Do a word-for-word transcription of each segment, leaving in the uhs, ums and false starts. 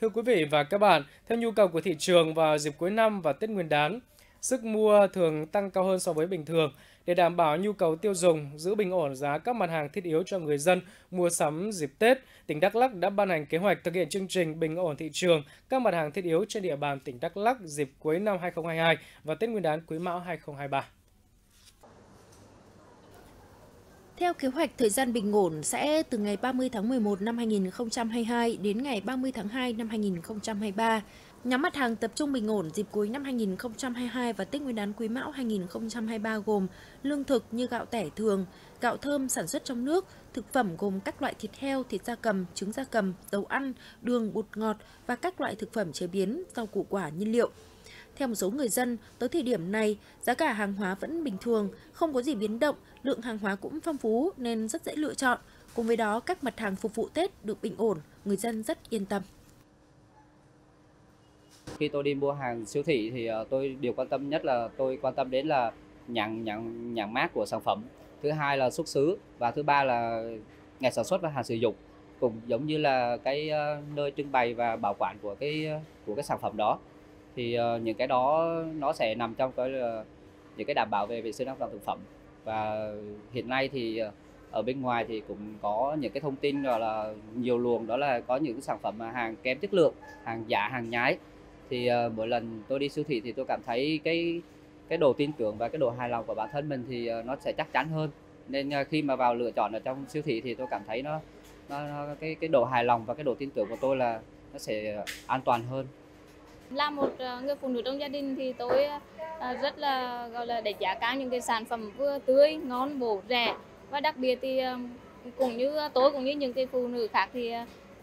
Thưa quý vị và các bạn, theo nhu cầu của thị trường vào dịp cuối năm và Tết Nguyên đán, sức mua thường tăng cao hơn so với bình thường. Để đảm bảo nhu cầu tiêu dùng, giữ bình ổn giá các mặt hàng thiết yếu cho người dân mua sắm dịp Tết, tỉnh Đắk Lắk đã ban hành kế hoạch thực hiện chương trình bình ổn thị trường các mặt hàng thiết yếu trên địa bàn tỉnh Đắk Lắk dịp cuối năm hai không hai hai và Tết Nguyên đán Quý Mão hai không hai ba. Theo kế hoạch, thời gian bình ổn sẽ từ ngày ba mươi tháng mười một năm hai nghìn không trăm hai mươi hai đến ngày ba mươi tháng hai năm hai nghìn không trăm hai mươi ba. Nhóm mặt hàng tập trung bình ổn dịp cuối năm hai nghìn không trăm hai mươi hai và Tết Nguyên đán Quý Mão hai nghìn không trăm hai mươi ba gồm lương thực như gạo tẻ thường, gạo thơm sản xuất trong nước, thực phẩm gồm các loại thịt heo, thịt gia cầm, trứng gia cầm, dầu ăn, đường, bột ngọt và các loại thực phẩm chế biến, rau củ quả, nhiên liệu. Theo một số người dân, tới thời điểm này, giá cả hàng hóa vẫn bình thường, không có gì biến động, lượng hàng hóa cũng phong phú nên rất dễ lựa chọn. Cùng với đó, các mặt hàng phục vụ Tết được bình ổn, người dân rất yên tâm. Khi tôi đi mua hàng siêu thị thì tôi điều quan tâm nhất là tôi quan tâm đến là nhãn nhãn nhãn mác của sản phẩm, thứ hai là xuất xứ và thứ ba là ngày sản xuất và hạn sử dụng, cùng giống như là cái nơi trưng bày và bảo quản của cái của cái sản phẩm đó. Thì những cái đó nó sẽ nằm trong cái những cái đảm bảo về vệ sinh an toàn thực phẩm. Và hiện nay thì ở bên ngoài thì cũng có những cái thông tin gọi là nhiều luồng, đó là có những sản phẩm hàng kém chất lượng, hàng giả, hàng nhái. Thì mỗi lần tôi đi siêu thị thì tôi cảm thấy cái cái độ tin tưởng và cái độ hài lòng của bản thân mình thì nó sẽ chắc chắn hơn. Nên khi mà vào lựa chọn ở trong siêu thị thì tôi cảm thấy nó, nó, nó cái cái độ hài lòng và cái độ tin tưởng của tôi là nó sẽ an toàn hơn. Là một người phụ nữ trong gia đình thì tôi rất là gọi là đánh giá cao những cái sản phẩm vừa tươi, ngon, bổ, rẻ, và đặc biệt thì cũng như tôi cũng như những cái phụ nữ khác thì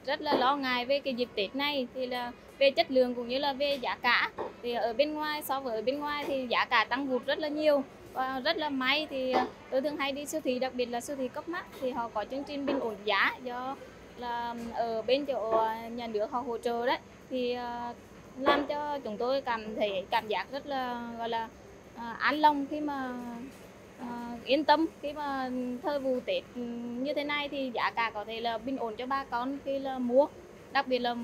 rất là lo ngại về cái dịp Tết này, thì là về chất lượng cũng như là về giá cả. Thì ở bên ngoài, so với ở bên ngoài thì giá cả tăng vụt rất là nhiều, và rất là may thì tôi thường hay đi siêu thị, đặc biệt là siêu thị Co.opmart thì họ có chương trình bình ổn giá do là ở bên chỗ nhà nước họ hỗ trợ đấy, thì làm cho chúng tôi cảm thấy cảm giác rất là gọi là uh, an lòng khi mà uh, yên tâm khi mà thời vụ Tết như thế này thì giá cả có thể là bình ổn cho bà con khi là mua, đặc biệt là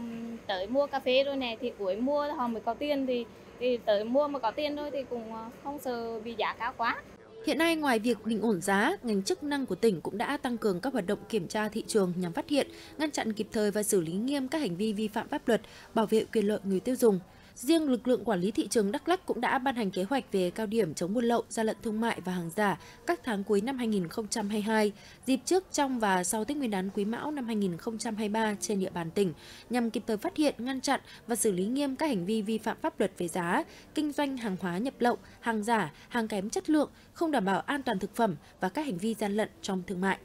tới mua cà phê rồi này thì cuối mua họ mới có tiền, thì thì tới mua mà có tiền thôi thì cũng không sợ bị giá cao quá. Hiện nay, ngoài việc bình ổn giá, ngành chức năng của tỉnh cũng đã tăng cường các hoạt động kiểm tra thị trường nhằm phát hiện, ngăn chặn kịp thời và xử lý nghiêm các hành vi vi phạm pháp luật, bảo vệ quyền lợi người tiêu dùng. Riêng lực lượng quản lý thị trường Đắk Lắk cũng đã ban hành kế hoạch về cao điểm chống buôn lậu, gian lận thương mại và hàng giả các tháng cuối năm hai nghìn không trăm hai mươi hai, dịp trước, trong và sau Tết Nguyên đán Quý Mão năm hai nghìn không trăm hai mươi ba trên địa bàn tỉnh, nhằm kịp thời phát hiện, ngăn chặn và xử lý nghiêm các hành vi vi phạm pháp luật về giá, kinh doanh hàng hóa nhập lậu, hàng giả, hàng kém chất lượng, không đảm bảo an toàn thực phẩm và các hành vi gian lận trong thương mại.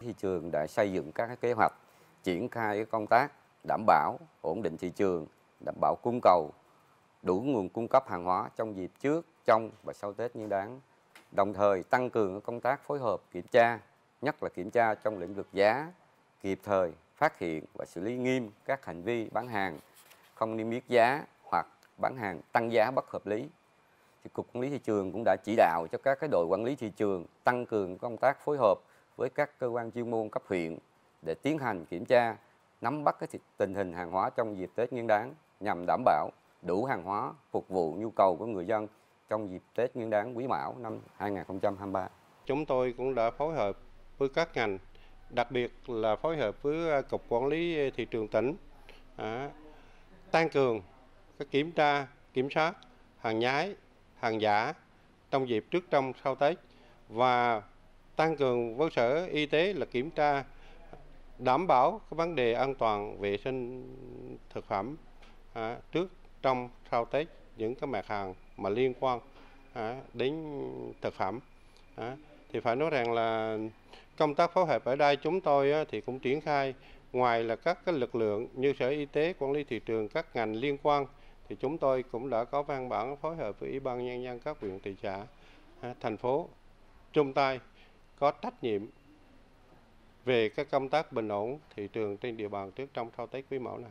Thị trường đã xây dựng các kế hoạch triển khai công tác đảm bảo ổn định thị trường, đảm bảo cung cầu, đủ nguồn cung cấp hàng hóa trong dịp trước, trong và sau Tết Nguyên đán. Đồng thời tăng cường công tác phối hợp kiểm tra, nhất là kiểm tra trong lĩnh vực giá, kịp thời phát hiện và xử lý nghiêm các hành vi bán hàng không niêm yết giá hoặc bán hàng tăng giá bất hợp lý. Thì Cục Quản lý Thị trường cũng đã chỉ đạo cho các cái đội quản lý thị trường tăng cường công tác phối hợp với các cơ quan chuyên môn cấp huyện để tiến hành kiểm tra, nắm bắt cái tình hình hàng hóa trong dịp Tết Nguyên đán nhằm đảm bảo đủ hàng hóa phục vụ nhu cầu của người dân trong dịp Tết Nguyên đán Quý Mão năm hai nghìn không trăm hai mươi ba. Chúng tôi cũng đã phối hợp với các ngành, đặc biệt là phối hợp với Cục Quản lý Thị trường tỉnh, à, tăng cường các kiểm tra, kiểm soát hàng nhái, hàng giả trong dịp trước, trong, sau Tết, và tăng cường với Sở Y tế là kiểm tra đảm bảo các vấn đề an toàn vệ sinh thực phẩm à, trước, trong, sau Tết, những cái mặt hàng mà liên quan à, đến thực phẩm. À, thì phải nói rằng là công tác phối hợp ở đây chúng tôi á, thì cũng triển khai, ngoài là các cái lực lượng như Sở Y tế, Quản lý Thị trường, các ngành liên quan, thì chúng tôi cũng đã có văn bản phối hợp với Ủy ban Nhân dân các huyện, thị xã, à, thành phố, chung tay có trách nhiệm về các công tác bình ổn thị trường trên địa bàn trước, trong, sau Tết Quý Mão này.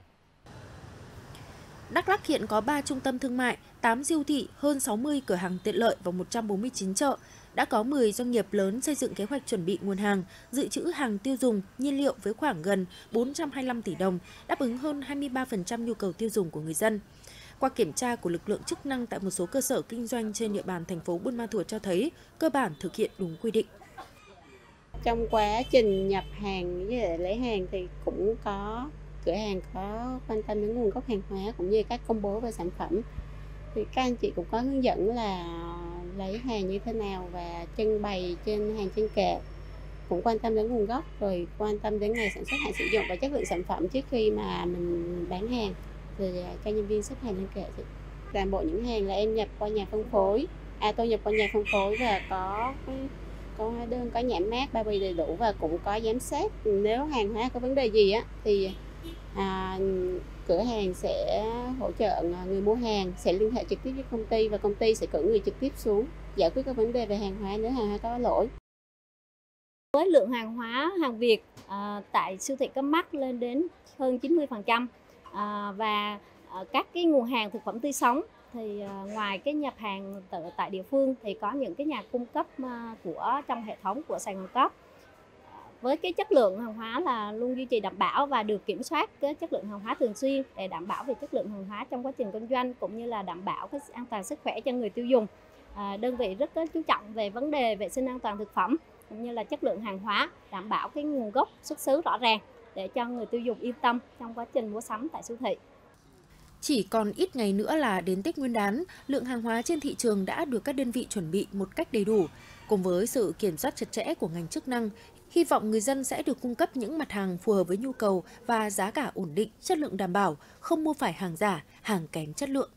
Đắk Lắk hiện có ba trung tâm thương mại, tám siêu thị, hơn sáu mươi cửa hàng tiện lợi và một trăm bốn mươi chín chợ. Đã có mười doanh nghiệp lớn xây dựng kế hoạch chuẩn bị nguồn hàng, dự trữ hàng tiêu dùng, nhiên liệu với khoảng gần bốn trăm hai mươi lăm tỷ đồng, đáp ứng hơn hai mươi ba phần trăm nhu cầu tiêu dùng của người dân. Qua kiểm tra của lực lượng chức năng tại một số cơ sở kinh doanh trên địa bàn thành phố Buôn Ma Thuột cho thấy cơ bản thực hiện đúng quy định. Trong quá trình nhập hàng với lấy hàng thì cũng có cửa hàng có quan tâm đến nguồn gốc hàng hóa cũng như các công bố về sản phẩm. Thì các anh chị cũng có hướng dẫn là lấy hàng như thế nào và trưng bày trên hàng trên kệ, cũng quan tâm đến nguồn gốc rồi quan tâm đến ngày sản xuất, hạn sử dụng và chất lượng sản phẩm trước khi mà mình bán hàng. Rồi cho nhân viên xếp hàng lên kệ. Toàn bộ những hàng là em nhập qua nhà phân phối, à tôi nhập qua nhà phân phối và có có hóa đơn, có nhãn mác, bao bì đầy đủ và cũng có giám sát. Nếu hàng hóa có vấn đề gì á thì à, cửa hàng sẽ hỗ trợ người mua hàng, sẽ liên hệ trực tiếp với công ty và công ty sẽ cử người trực tiếp xuống giải quyết các vấn đề về hàng hóa nếu hàng hóa có lỗi. Với lượng hàng hóa hàng Việt à, tại siêu thị Cấm Mắc lên đến hơn chín mươi phần trăm. À, và à, các cái nguồn hàng thực phẩm tươi sống thì à, ngoài cái nhập hàng tại địa phương thì có những cái nhà cung cấp à, của trong hệ thống của Sài Gòn Co.op à, với cái chất lượng hàng hóa là luôn duy trì đảm bảo và được kiểm soát cái chất lượng hàng hóa thường xuyên để đảm bảo về chất lượng hàng hóa trong quá trình kinh doanh cũng như là đảm bảo cái an toàn sức khỏe cho người tiêu dùng. À, đơn vị rất chú trọng về vấn đề vệ sinh an toàn thực phẩm cũng như là chất lượng hàng hóa, đảm bảo cái nguồn gốc xuất xứ rõ ràng để cho người tiêu dùng yên tâm trong quá trình mua sắm tại siêu thị. Chỉ còn ít ngày nữa là đến Tết Nguyên đán, lượng hàng hóa trên thị trường đã được các đơn vị chuẩn bị một cách đầy đủ. Cùng với sự kiểm soát chặt chẽ của ngành chức năng, hy vọng người dân sẽ được cung cấp những mặt hàng phù hợp với nhu cầu và giá cả ổn định, chất lượng đảm bảo, không mua phải hàng giả, hàng kém chất lượng.